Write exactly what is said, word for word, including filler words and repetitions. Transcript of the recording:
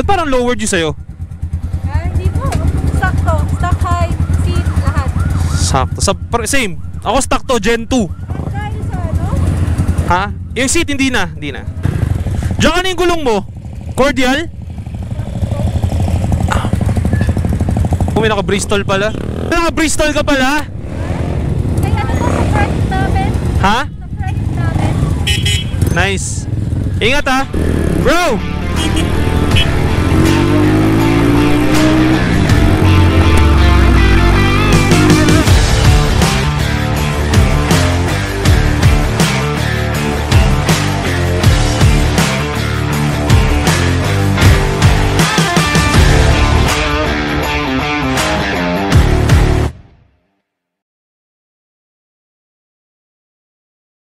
Ba't parang lowered yun sa'yo? Ah, hindi po. Sakto. Stock high, seat, lahat. Sakto. Sa, same. Ako stock to, Gen two. Kaya sa ano? Ha? Yung seat, hindi na. Hindi na. Diyan ka na yung gulong mo. Cordial? Kung may naka-Bristol pala. Naka-Bristol ka pala? Ay, ano po sa price namin? Ha? Sa price namin. Nice. Ingat ha. Bro!